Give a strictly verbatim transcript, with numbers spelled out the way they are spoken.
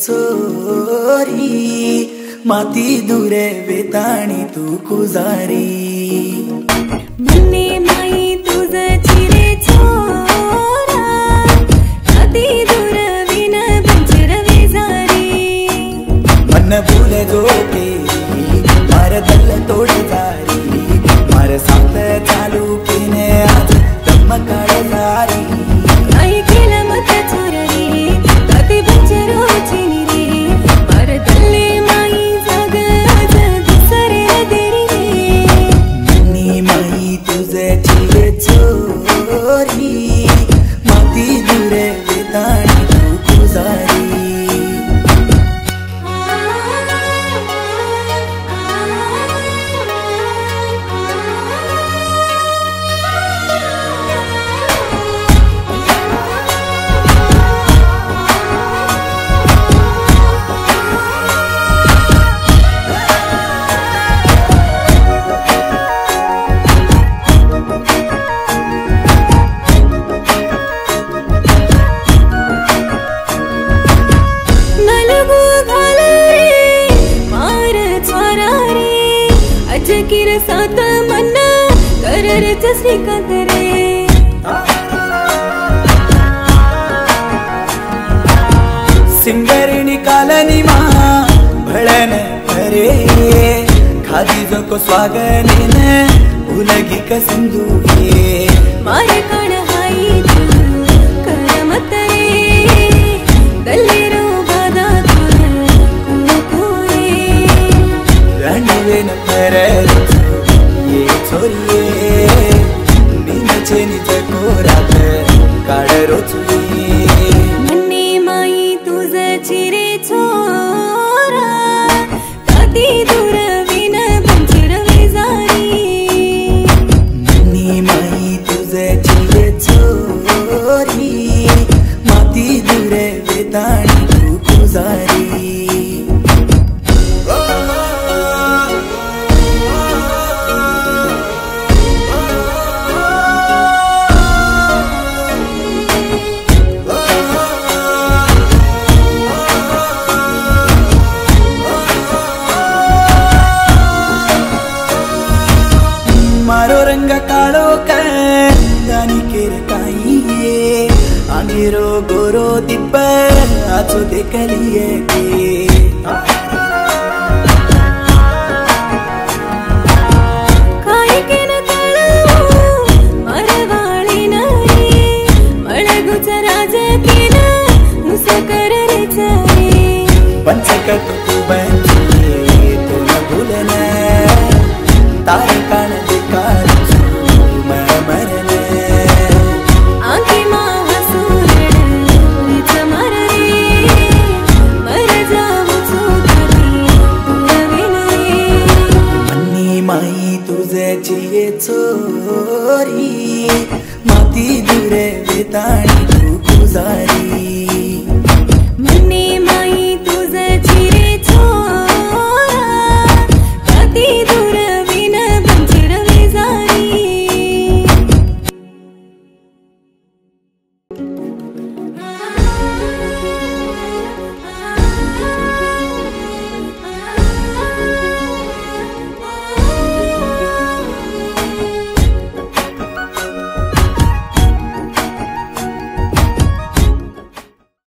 छोरी माती दूरे वेताणी तू गुजारी मन्ने माई तुझे चिरे छोरा माती दूर विना पंचर वेजारी मन भूल जोते मार दल तोड़ जारी मार साथ चालू पीने आज दमकड़ जारी सात मना कर जसरी कदरे सिंगर निकाल निमा भड़न भरे खादीजों को स्वागत ने उलगी का सिंदूरे मारे कण हाई कर मतरे दलेरो बादा कोरे रणवे न फरे मन्ने माई तुझे चिरे छोरा कधी दूर विना पंचर वेजारी मन्ने माई तुझे चिरे छोरी माती दूर वेताणी तू गुजारी मारो रंग कालो कानी केर काई आनेरो गोरो दिप आचो देख लिए छोरी माती दूरे वेताणी तू गुजारी।